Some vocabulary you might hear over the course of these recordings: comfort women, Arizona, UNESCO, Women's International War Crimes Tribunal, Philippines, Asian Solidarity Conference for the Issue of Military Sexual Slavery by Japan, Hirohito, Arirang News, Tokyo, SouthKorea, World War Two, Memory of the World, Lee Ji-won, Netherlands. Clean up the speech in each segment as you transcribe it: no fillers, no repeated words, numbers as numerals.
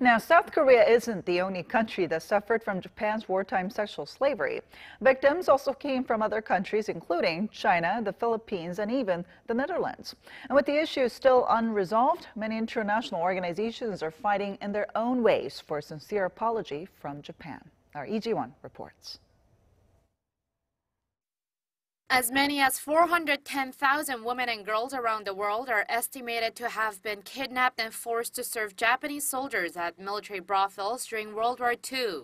Now, South Korea isn't the only country that suffered from Japan's wartime sexual slavery. Victims also came from other countries, including China, the Philippines, and even the Netherlands. And with the issue still unresolved, many international organizations are fighting in their own ways for a sincere apology from Japan. Our Lee Ji-won reports. As many as 410,000 women and girls around the world are estimated to have been kidnapped and forced to serve Japanese soldiers at military brothels during World War II.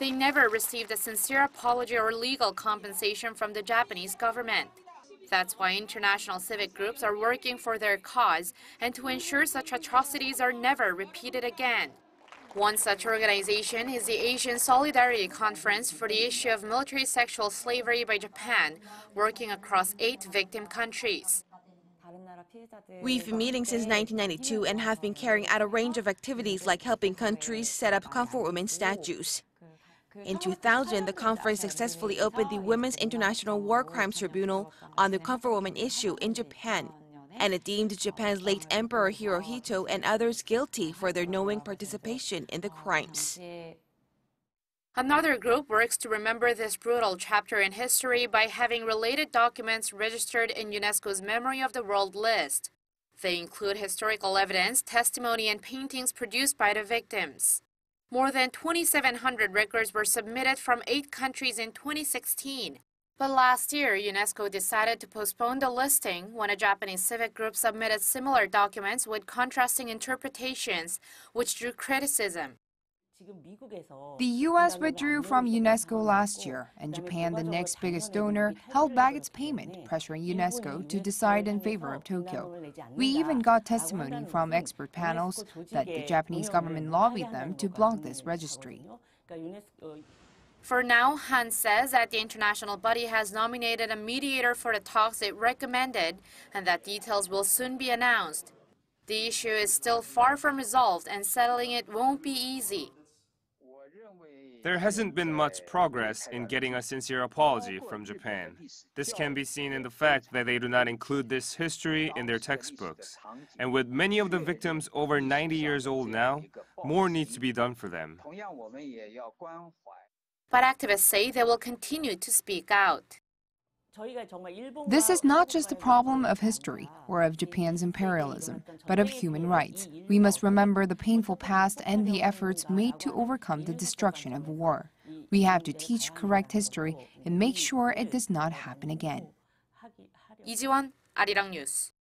They never received a sincere apology or legal compensation from the Japanese government. That's why international civic groups are working for their cause and to ensure such atrocities are never repeated again. One such organization is the Asian Solidarity Conference for the Issue of Military Sexual Slavery by Japan, working across 8 victim countries. We've been meeting since 1992 and have been carrying out a range of activities like helping countries set up comfort women statues. In 2000, the conference successfully opened the Women's International War Crimes Tribunal on the comfort women issue in Japan, and it deemed Japan's late Emperor Hirohito and others guilty for their knowing participation in the crimes. Another group works to remember this brutal chapter in history by having related documents registered in UNESCO's Memory of the World list. They include historical evidence, testimony, and paintings produced by the victims. More than 2,700 records were submitted from 8 countries in 2016. But last year, UNESCO decided to postpone the listing when a Japanese civic group submitted similar documents with contrasting interpretations, which drew criticism. The U.S. withdrew from UNESCO last year, and Japan, the next biggest donor, held back its payment, pressuring UNESCO to decide in favor of Tokyo. We even got testimony from expert panels that the Japanese government lobbied them to block this registry. For now, Han says that the international body has nominated a mediator for the talks it recommended and that details will soon be announced. The issue is still far from resolved and settling it won't be easy. There hasn't been much progress in getting a sincere apology from Japan. This can be seen in the fact that they do not include this history in their textbooks. And with many of the victims over 90 years old now, more needs to be done for them. But activists say they will continue to speak out. This is not just a problem of history or of Japan's imperialism, but of human rights. We must remember the painful past and the efforts made to overcome the destruction of war. We have to teach correct history and make sure it does not happen again. Lee Ji-won, Arirang News.